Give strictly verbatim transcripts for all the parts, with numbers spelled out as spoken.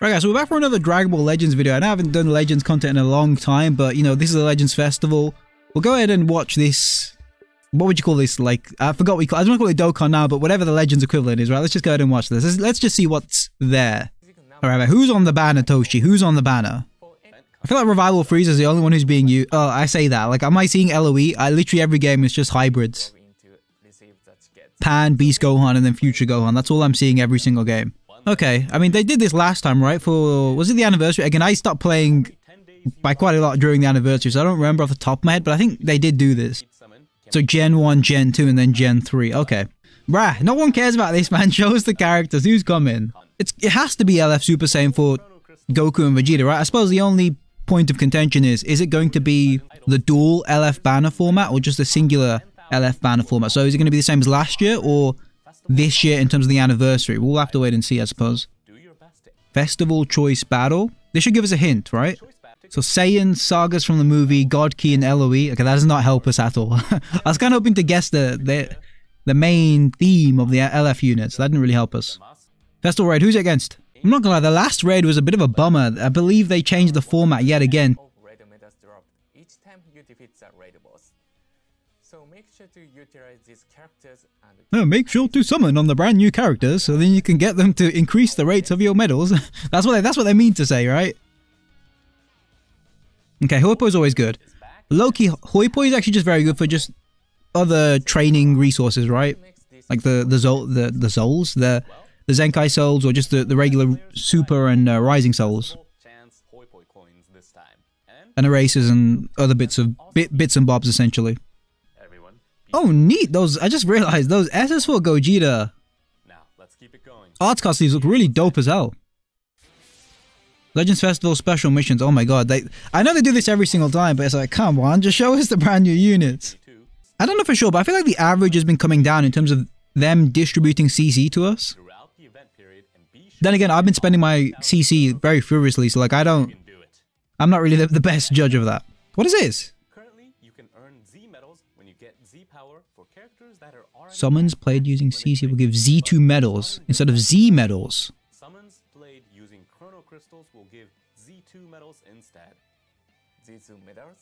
Right guys, so we're back for another Dragon Ball Legends video, and I haven't done Legends content in a long time, but you know, this is the Legends Festival. We'll go ahead and watch this. What would you call this? Like, I forgot what you call I don't want to call it Dokkan now, but whatever the Legends equivalent is, right? Let's just go ahead and watch this. Let's, let's just see what's there. Alright, right, who's on the banner, Toshi? Who's on the banner? I feel like Revival Freeze is the only one who's being used. Oh, I say that. Like, am I seeing L O E? I literally every game is just hybrids. Pan, Beast Gohan, and then Future Gohan. That's all I'm seeing every single game. Okay, I mean, they did this last time, right? For, was it the anniversary? Again, I stopped playing by quite a lot during the anniversary, so I don't remember off the top of my head, but I think they did do this. So Gen one, Gen two, and then Gen three. Okay. Bruh, no one cares about this, man. Show us the characters. Who's coming? It's, it has to be L F Super Saiyan four Goku and Vegeta, right? I suppose the only point of contention is, is it going to be the dual L F banner format or just a singular L F banner format? So is it going to be the same as last year or this year in terms of the anniversary? We'll have to wait and see, I suppose. Festival Choice Battle. This should give us a hint, right? So Saiyan Sagas from the movie, God Key and L O E. Okay, that does not help us at all. I was kind of hoping to guess the, the the main theme of the L F units. That didn't really help us. Festival Raid, who's it against? I'm not gonna lie, the last raid was a bit of a bummer. I believe they changed the format yet again. Each time you defeat that raid boss. So make sure to utilize these characters and no, make sure to summon on the brand new characters so then you can get them to increase the rates of your medals. That's what they, that's what they mean to say, right? Okay, Hoipoi's always good. Loki Hoipoi is actually just very good for just other training resources, right? Like the the Zol, the the Zols, the the Zenkai souls, or just the the regular super and uh, rising souls. And erasers and other bits of bit, bits and bobs essentially. Oh, neat! Those, I just realized, those S S four Gogeta now, let's keep it going. Arts cast these look really dope as hell. Legends Festival Special Missions, oh my god, they, I know they do this every single time, but it's like, come on, just show us the brand new units. I don't know for sure, but I feel like the average has been coming down in terms of them distributing C C to us. Then again, I've been spending my C C very furiously, so like, I don't, I'm not really the, the best judge of that. What is this? Summons played using C C will give Z two medals instead of Z medals. Summons played using Chrono Crystals will give Z two medals instead. Z two medals,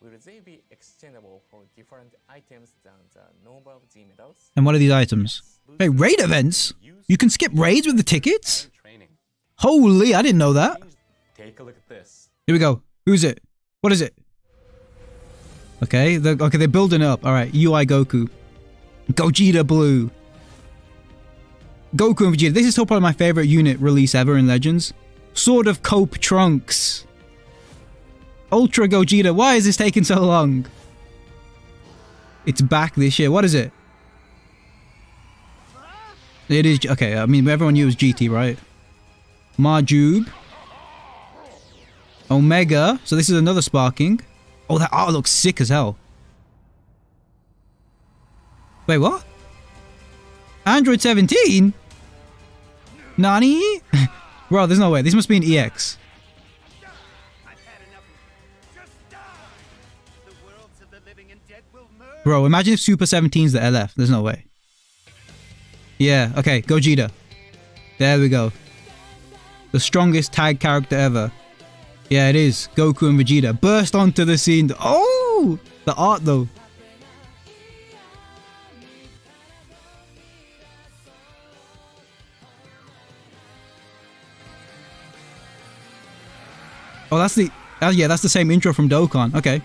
will they be exchangeable for different items than the normal Z medals? And what are these items? Wait, raid events? You can skip raids with the tickets? Holy, I didn't know that. Take a look at this. Here we go. Who's it? What is it? Okay, they're, okay, they're building up. All right, U I Goku. Gogeta Blue. Goku and Vegeta. This is still probably my favorite unit release ever in Legends. Sword of Cope Trunks. Ultra Gogeta. Why is this taking so long? It's back this year. What is it? It is... Okay, I mean, everyone knew it was G T, right? Majub. Omega. So this is another sparking. Oh, that art looks sick as hell. Wait, what? Android seventeen? Nani? Bro, there's no way. This must be an E X. Bro, imagine if Super seventeen's the L F. There's no way. Yeah, okay. Gogeta. There we go. The strongest tag character ever. Yeah, it is. Goku and Vegeta burst onto the scene. Oh! The art, though. Oh, that's the... Uh, yeah, that's the same intro from Dokkan. Okay.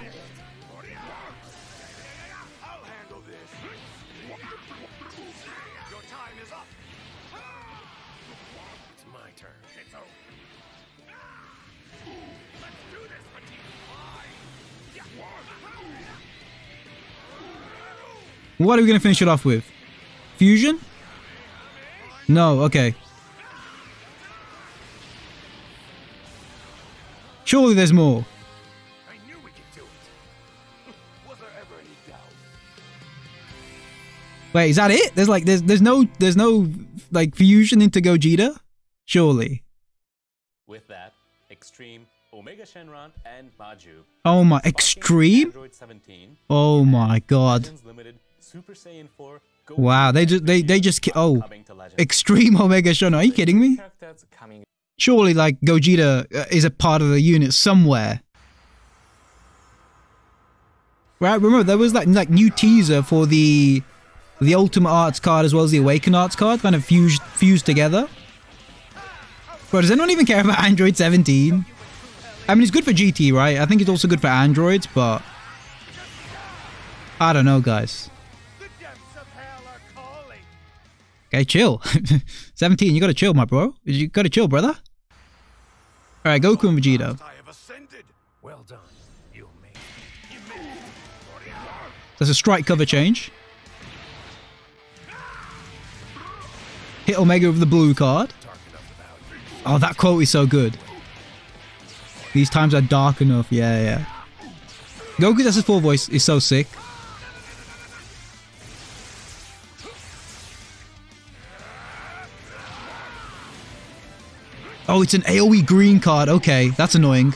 What are we going to finish it off with? Fusion? No, okay. Surely there's more. I knew we could do it. Was there ever any doubt? Wait, is that it? There's like there's there's no there's no like fusion into Gogeta? Surely. With that, Extreme, Omega Shenron and Majub. Oh my, Extreme? Oh my god. Super Saiyan four, wow, they just they they just ki oh, Extreme Omega Shenron. Are you kidding me? Surely, like, Gogeta is a part of the unit somewhere. Right, remember, there was that, like, new teaser for the the Ultimate Arts card as well as the Awakened Arts card, kind of fused, fused together. Bro, does anyone even care about Android seventeen? I mean, it's good for G T, right? I think it's also good for Androids, but... I don't know, guys. Okay, chill. seventeen, you gotta chill, my bro. You gotta chill, brother. Alright, Goku and Vegeta. There's a strike cover change. Hit Omega with the blue card. Oh, that quote is so good. These times are dark enough. Yeah, yeah. Goku's S S four voice is so sick. Oh, it's an AoE green card. Okay, that's annoying.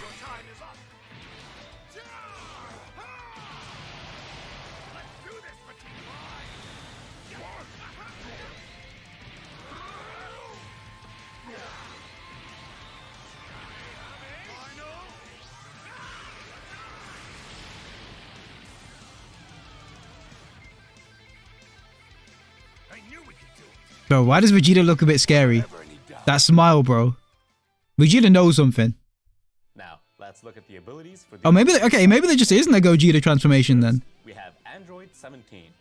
Bro, why does Vegeta look a bit scary? That smile, bro. Vegeta knows something. Now, let's look at the abilities for the... Oh, maybe... They, okay, maybe there just isn't a Gogeta transformation then. We have Android seventeen.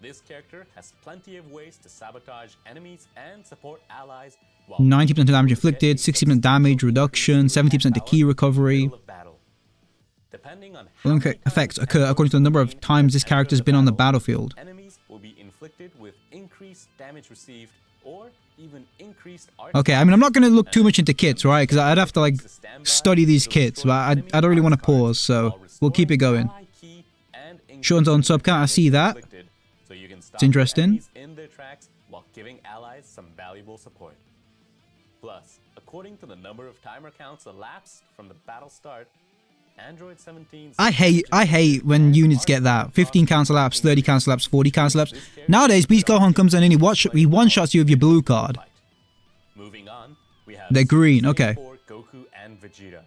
This character has plenty of ways to sabotage enemies and support allies. ninety percent damage inflicted, sixty percent damage reduction, seventy percent to key recovery. Depending on how effects occur according to the number of times this character's been on the battlefield. Enemies will be inflicted with increased damage received or... Even increased art. Okay, I mean, I'm not going to look too much into kits, right? Because I'd have to, like, study these kits, but I, I don't really want to pause, so we'll keep it going. Shortens on sub count, I see that. It's interesting. Plus, according to the number of timer counts elapsed from the battle start, Android seventeen... I hate, I hate when units get that. fifteen counts elapsed, thirty counts elapsed, forty counts elapsed. Nowadays, Beast Gohan comes in and he, watch, he one-shots you with your blue card. Moving on, we have They're green, okay. Goku and Vegeta.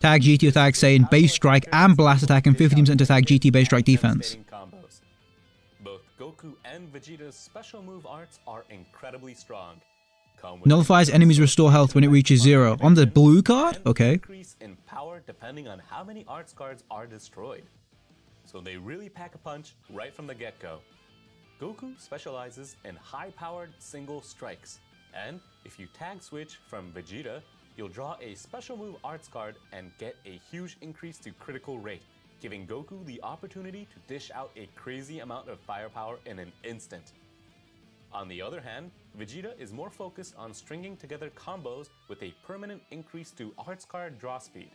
Tag G T attack, Saiyan base strike and blast attack, and fifteen percent attack G T base strike defense. Both Goku and Vegeta's special move arts are incredibly strong. Nullifies enemies' restore health when it reaches zero. On the blue card? Okay. Increase in power depending on how many arts cards are destroyed. So they really pack a punch right from the get-go. Goku specializes in high-powered single strikes. And if you tag switch from Vegeta, you'll draw a special move arts card and get a huge increase to critical rate, giving Goku the opportunity to dish out a crazy amount of firepower in an instant. On the other hand, Vegeta is more focused on stringing together combos with a permanent increase to arts card draw speed.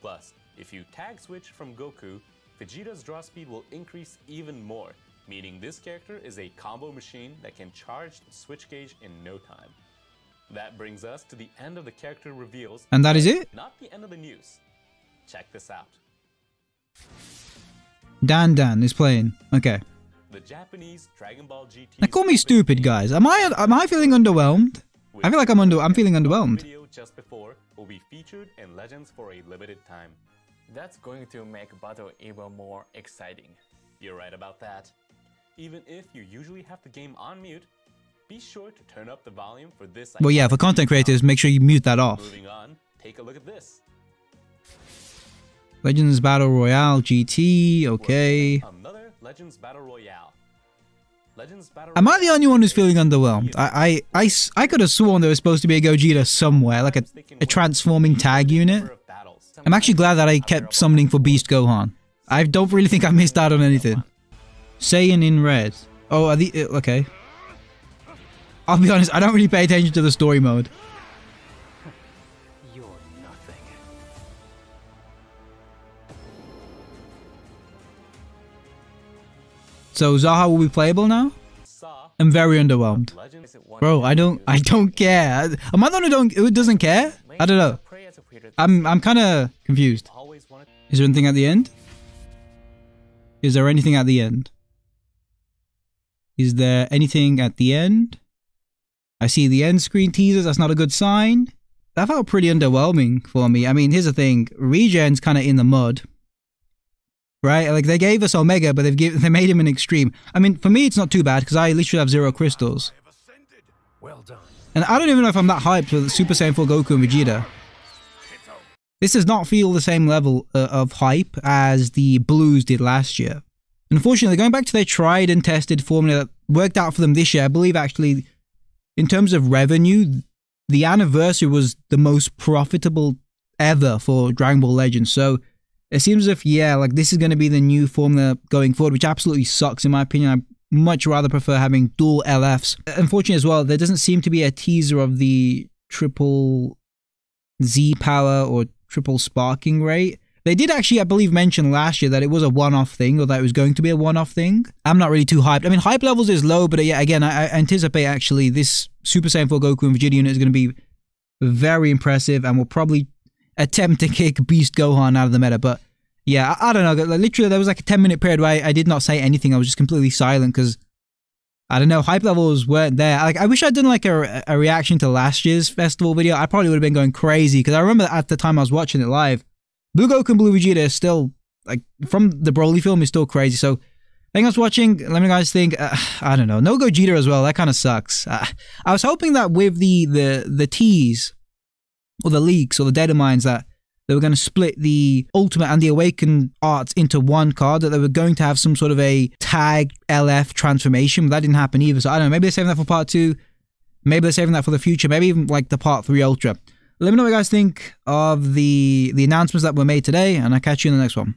Plus, if you tag switch from Goku, Vegeta's draw speed will increase even more, meaning this character is a combo machine that can charge the switch gauge in no time. That brings us to the end of the character reveals. And that is it? Not the end of the news. Check this out. Dan Dan is playing. Okay. The Japanese Dragon Ball G T. Now, call me stupid, guys. Am I am I feeling underwhelmed? I feel like I'm under I'm feeling underwhelmed. Video just before will be featured in Legends for a limited time. That's going to make battle even more exciting. You're right about that. Even if you usually have the game on mute, be sure to turn up the volume for this. Well, yeah, for content creators, make sure you mute that off. Moving on, take a look at this. Legends Battle Royale G T. Okay. Legends Battle Royale. Legends Battle Royale. Am I the only one who's feeling underwhelmed? I, I, I, I could have sworn there was supposed to be a Gogeta somewhere, like a, a transforming tag unit. I'm actually glad that I kept summoning for Beast Gohan. I don't really think I missed out on anything. Saiyan in red. Oh, are the... Okay. I'll be honest, I don't really pay attention to the story mode. So Zaha will be playable now? I'm very underwhelmed. Bro, I don't I don't care. Am I the one who don't who doesn't care? I don't know. I'm I'm kinda confused. Is there anything at the end? Is there anything at the end? Is there anything at the end? I see the end screen teasers, that's not a good sign. that felt pretty underwhelming for me. I mean, here's the thing. Regen's kind of in the mud, right? Like, they gave us Omega, but they've give, they made him an extreme. I mean, for me, it's not too bad, because I literally have zero crystals. Well done. And I don't even know if I'm that hyped for Super Saiyan four Goku and Vegeta. This does not feel the same level uh, of hype as the Blues did last year. Unfortunately, going back to their tried and tested formula that worked out for them this year, I believe actually, in terms of revenue, the anniversary was the most profitable ever for Dragon Ball Legends. So it seems as if, yeah, like this is going to be the new formula going forward, which absolutely sucks in my opinion. I much rather prefer having dual L Fs. Unfortunately as well, there doesn't seem to be a teaser of the triple Z power or triple sparking rate. They did actually, I believe, mention last year that it was a one-off thing, or that it was going to be a one-off thing. I'm not really too hyped. I mean, hype levels is low, but yeah, again, I, I anticipate actually this Super Saiyan four Goku and Vegeta unit is going to be very impressive and will probably attempt to kick Beast Gohan out of the meta. But yeah, I, I don't know. Like, literally, there was like a ten-minute period where I, I did not say anything. I was just completely silent because, I don't know, hype levels weren't there. Like, I wish I'd done like a, a reaction to last year's festival video. I probably would have been going crazy because I remember at the time I was watching it live, Blue Goku and Blue Vegeta is still, like, from the Broly film, is still crazy. So, thanks for watching. Let me guys think, uh, I don't know, no Gogeta as well, that kind of sucks. Uh, I was hoping that with the, the, the tease, or the leaks, or the data mines, that they were going to split the Ultimate and the Awakened Arts into one card, that they were going to have some sort of a tag L F transformation, but that didn't happen either. So, I don't know, maybe they're saving that for part two, maybe they're saving that for the future, maybe even, like, the part three Ultra. Let me know what you guys think of the the announcements that were made today, and I'll catch you in the next one.